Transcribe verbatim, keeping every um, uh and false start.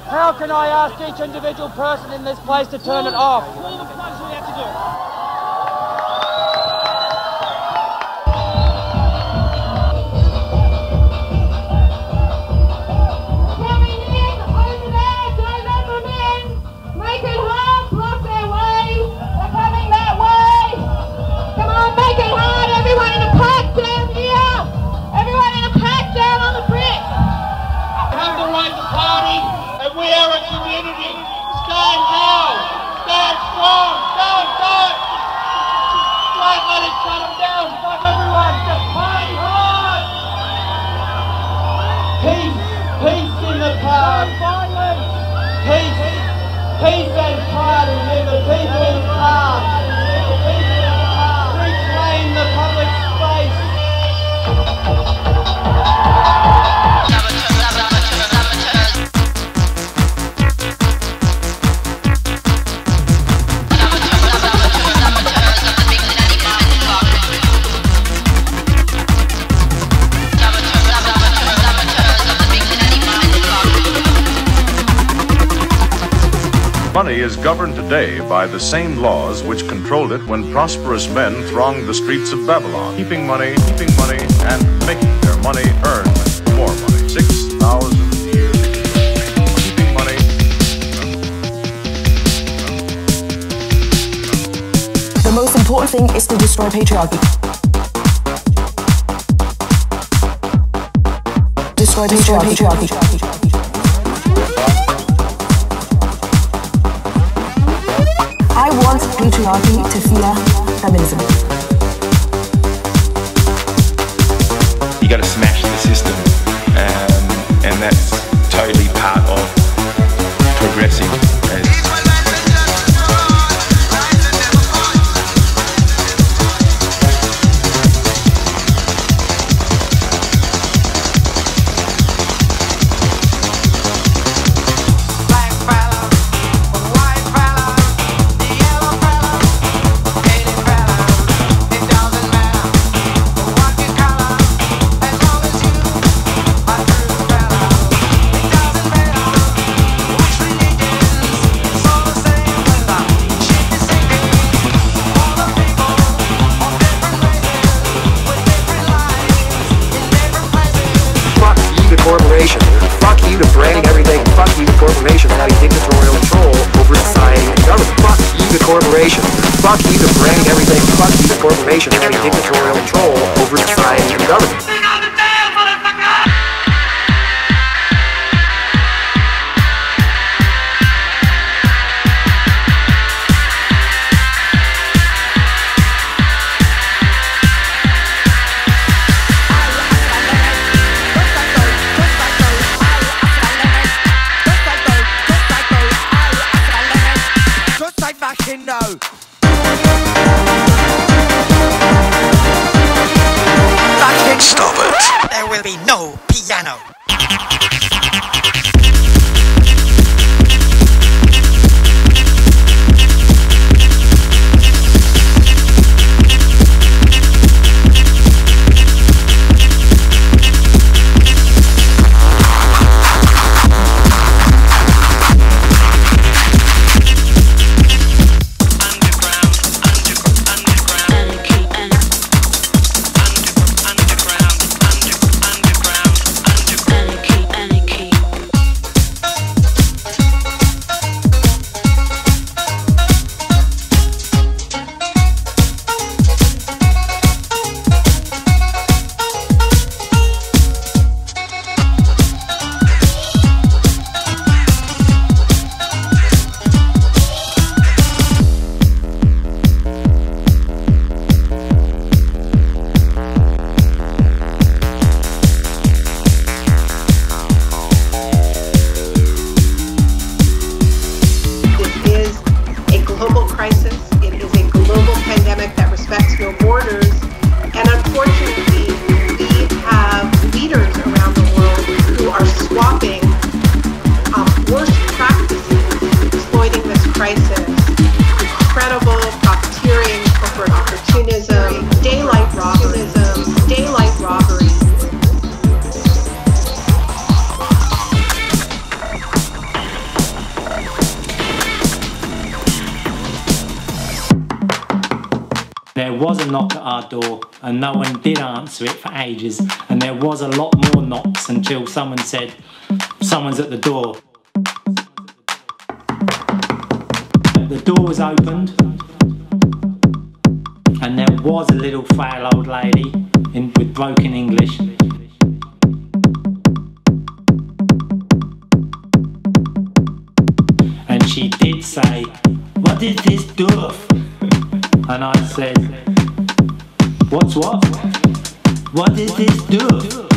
How can I ask each individual person in this place to turn it off? All the plugs we have to do. Coming in, over there, don't let them in. Make it hard, block their way. They're coming that way. Come on, make it hard, everyone in the pack down here. Everyone in the pack down on the brick. Have the right to party. We are a community. Stand now. Stand strong. Stand, stand. Don't let it shut them down. Everyone, just party hard. Peace. Peace in the park. Peace. Peace and party in the people's park. Reclaim the public space. Money is governed today by the same laws which controlled it when prosperous men thronged the streets of Babylon, keeping money, keeping money, and making their money earn more money. Six thousand years. Keeping money. The most important thing is to destroy patriarchy. Destroy patriarchy. Destroy patriarchy. I want patriarchy to fear feminism. You got to smash the system, um, and that's totally part of progressing. Corporation. Fuck you to branding everything. Fuck you to corporations having dictatorial control over society and government. Fuck you to corporation. Fuck you to branding everything. Fuck you to corporations having dictatorial control over society and government. I can know. There was a knock at our door, and no one did answer it for ages, and there was a lot more knocks until someone said, "Someone's at the door." The door was opened, and there was a little frail old lady in, with broken English. And she did say, "What is this doof?" And I said, "What's what? What is this doof?"